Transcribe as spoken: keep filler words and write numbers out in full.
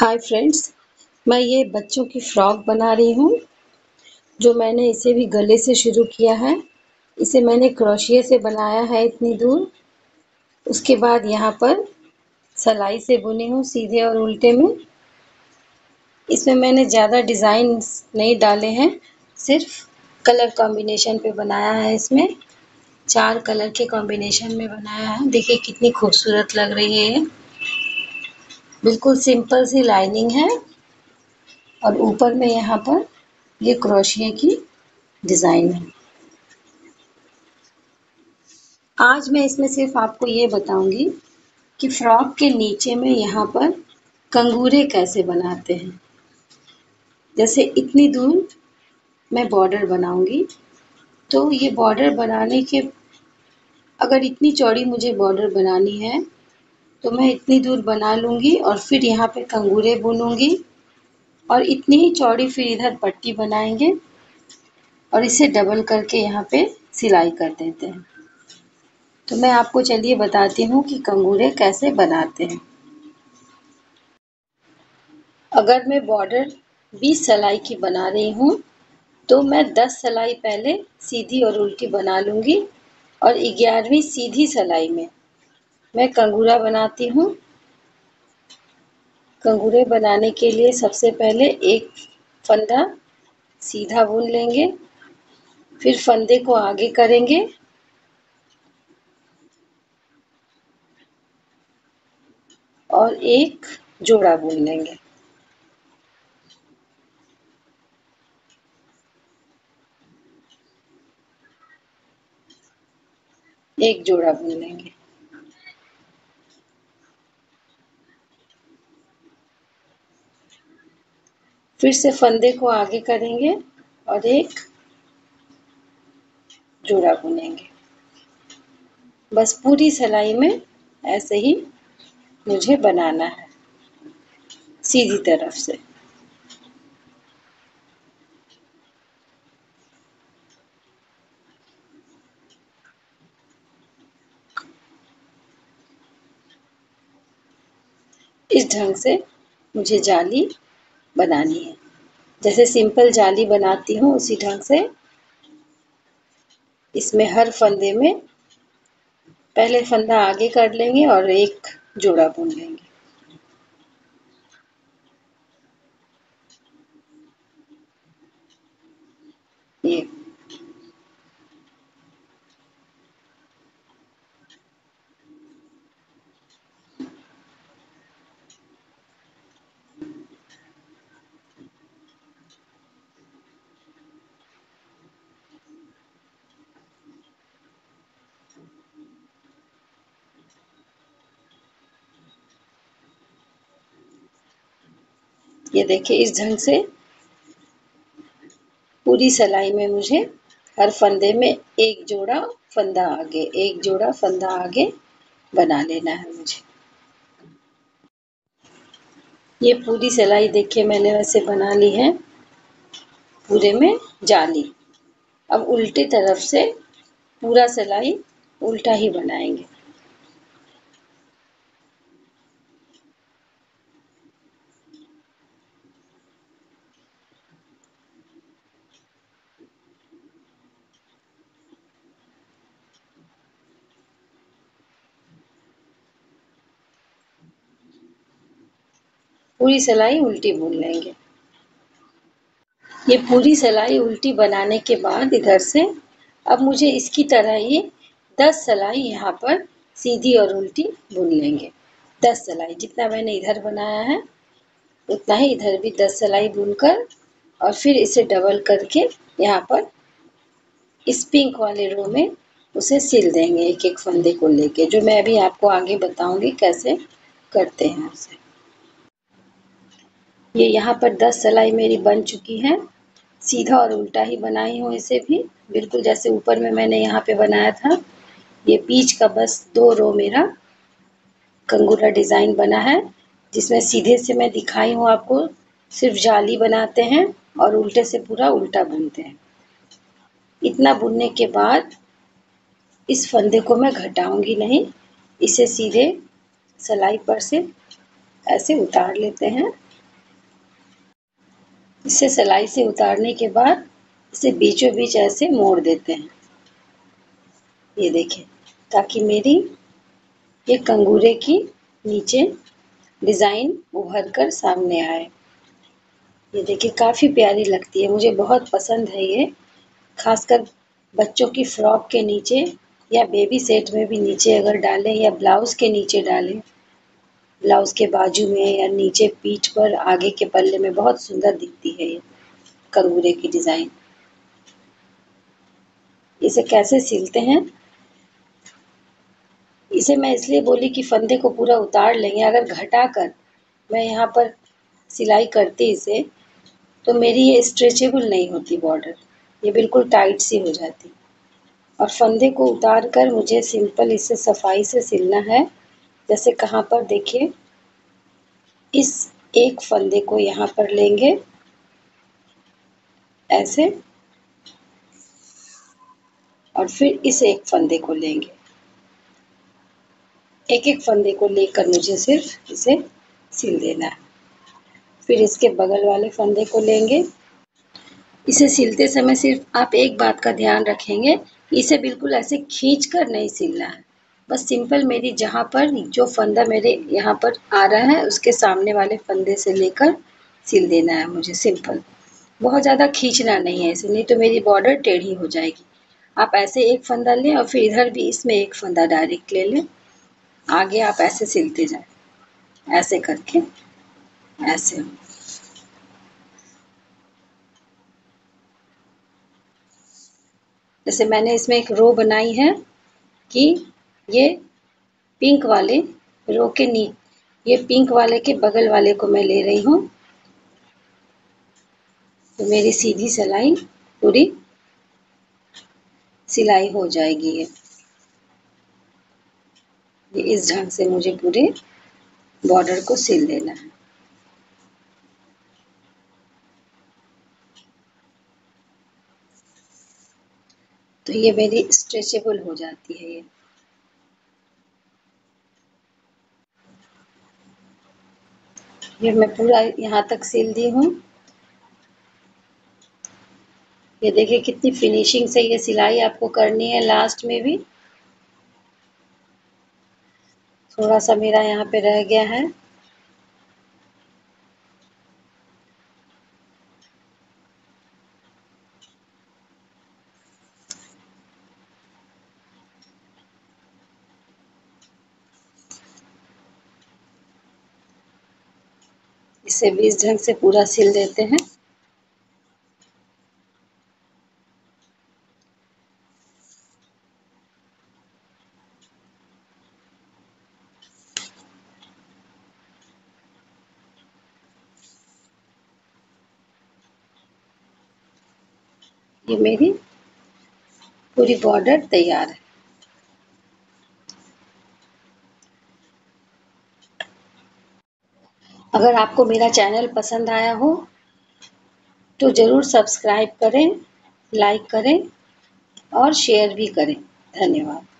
Hi friends, मैं ये बच्चों की फ्रॉक बना रही हूँ। जो मैंने इसे भी गले से शुरू किया है, इसे मैंने क्रोशिया से बनाया है इतनी दूर। उसके बाद यहाँ पर सलाई से बुनी हूँ सीधे और उल्टे में। इसमें मैंने ज़्यादा डिज़ाइन नहीं डाले हैं, सिर्फ कलर कॉम्बिनेशन पे बनाया है। इसमें चार कलर के कॉम्बिनेशन में बनाया है। देखिए कितनी खूबसूरत लग रही है। बिल्कुल सिंपल सी लाइनिंग है और ऊपर में यहाँ पर ये क्रोशिया की डिज़ाइन है। आज मैं इसमें सिर्फ आपको ये बताऊंगी कि फ्रॉक के नीचे में यहाँ पर कंगूरे कैसे बनाते हैं। जैसे इतनी दूर मैं बॉर्डर बनाऊंगी, तो ये बॉर्डर बनाने के अगर इतनी चौड़ी मुझे बॉर्डर बनानी है तो मैं इतनी दूर बना लूँगी और फिर यहाँ पे कंगूरे बुनूँगी और इतनी ही चौड़ी फिर इधर पट्टी बनाएंगे और इसे डबल करके यहाँ पे सिलाई कर देते हैं। तो मैं आपको चलिए बताती हूँ कि कंगूरे कैसे बनाते हैं। अगर मैं बॉर्डर बीस सिलाई की बना रही हूँ तो मैं दस सिलाई पहले सीधी और उल्टी बना लूँगी और ग्यारहवीं सीधी सिलाई में मैं कंगूरा बनाती हूँ। कंगूरे बनाने के लिए सबसे पहले एक फंदा सीधा बुन लेंगे, फिर फंदे को आगे करेंगे और एक जोड़ा बुन लेंगे। एक जोड़ा बुन लेंगे फिर से फंदे को आगे करेंगे और एक जोड़ा बुनेंगे। बस पूरी सिलाई में ऐसे ही मुझे बनाना है सीधी तरफ से। इस ढंग से मुझे जाली बनानी है। जैसे सिंपल जाली बनाती हूँ उसी ढंग से इसमें हर फंदे में पहले फंदा आगे कर लेंगे और एक जोड़ा बुन लेंगे। ये ये देखिए, इस ढंग से पूरी सिलाई में मुझे हर फंदे में एक जोड़ा फंदा आगे एक जोड़ा फंदा आगे बना लेना है मुझे। ये पूरी सिलाई देखिए मैंने वैसे बना ली है पूरे में जाली। अब उल्टी तरफ से पूरा सिलाई उल्टा ही बनाएंगे। पूरी सिलाई उल्टी बुन लेंगे। ये पूरी सिलाई उल्टी बनाने के बाद इधर से अब मुझे इसकी तरह ये दस सिलाई यहाँ पर सीधी और उल्टी बुन लेंगे। दस सिलाई जितना मैंने इधर बनाया है उतना ही इधर भी दस सिलाई बुनकर और फिर इसे डबल करके यहाँ पर इस पिंक वाले रो में उसे सिल देंगे एक एक फंदे को लेके, जो मैं अभी आपको आगे बताऊंगी कैसे करते हैं उसे। ये यहाँ पर दस सिलाई मेरी बन चुकी है। सीधा और उल्टा ही बनाई हूँ इसे भी, बिल्कुल जैसे ऊपर में मैंने यहाँ पे बनाया था। ये बीच का बस दो रो मेरा कंगूरा डिज़ाइन बना है, जिसमें सीधे से मैं दिखाई हूँ आपको, सिर्फ जाली बनाते हैं और उल्टे से पूरा उल्टा बुनते हैं। इतना बुनने के बाद इस फंदे को मैं घटाऊँगी नहीं, इसे सीधे सिलाई पर से ऐसे उतार लेते हैं इसे सिलाई से उतारने के बाद इसे बीचों बीच ऐसे मोड़ देते हैं, ये देखें, ताकि मेरी ये कंगूरे की नीचे डिज़ाइन उभर कर सामने आए। ये देखिए काफ़ी प्यारी लगती है, मुझे बहुत पसंद है ये, खासकर बच्चों की फ्रॉक के नीचे या बेबी सेट में भी नीचे अगर डालें या ब्लाउज़ के नीचे डालें, ब्लाउज़ के बाजू में या नीचे पीठ पर आगे के पल्ले में बहुत सुंदर दिखती है ये कंगूरे की डिज़ाइन। इसे कैसे सिलते हैं, इसे मैं इसलिए बोली कि फंदे को पूरा उतार लेंगे, अगर घटा कर मैं यहाँ पर सिलाई करती इसे तो मेरी ये स्ट्रेचेबल नहीं होती बॉर्डर, ये बिल्कुल टाइट सी हो जाती, और फंदे को उतार कर मुझे सिंपल इसे सफाई से सिलना है। जैसे कहाँ पर देखिए, इस एक फंदे को यहाँ पर लेंगे ऐसे, और फिर इस एक फंदे को लेंगे, एक एक फंदे को लेकर मुझे सिर्फ इसे सिल देना है। फिर इसके बगल वाले फंदे को लेंगे। इसे सिलते समय सिर्फ आप एक बात का ध्यान रखेंगे, इसे बिल्कुल ऐसे खींच कर नहीं सिलना है, बस सिंपल मेरी जहाँ पर जो फंदा मेरे यहाँ पर आ रहा है उसके सामने वाले फंदे से लेकर सिल देना है मुझे, सिंपल, बहुत ज़्यादा खींचना नहीं है इसे, नहीं तो मेरी बॉर्डर टेढ़ी हो जाएगी। आप ऐसे एक फंदा लें और फिर इधर भी इसमें एक फंदा डायरेक्ट ले लें, आगे आप ऐसे सिलते जाएं, ऐसे करके ऐसे। जैसे मैंने इसमें एक रो बनाई है कि ये पिंक वाले रो के नी ये पिंक वाले के बगल वाले को मैं ले रही हूँ, तो मेरी सीधी सिलाई पूरी सिलाई हो जाएगी। ये ये इस ढंग से मुझे पूरे बॉर्डर को सिल देना है। तो ये मेरी स्ट्रेचेबल हो जाती है ये। ये मैं पूरा यहाँ तक सिल दी हूँ। ये देखिए कितनी फिनिशिंग से ये सिलाई आपको करनी है। लास्ट में भी थोड़ा सा मेरा यहाँ पे रह गया है, इसे भी इस ढंग से पूरा सिल देते हैं। ये मेरी पूरी बॉर्डर तैयार है। अगर आपको मेरा चैनल पसंद आया हो तो ज़रूर सब्सक्राइब करें, लाइक करें और शेयर भी करें। धन्यवाद।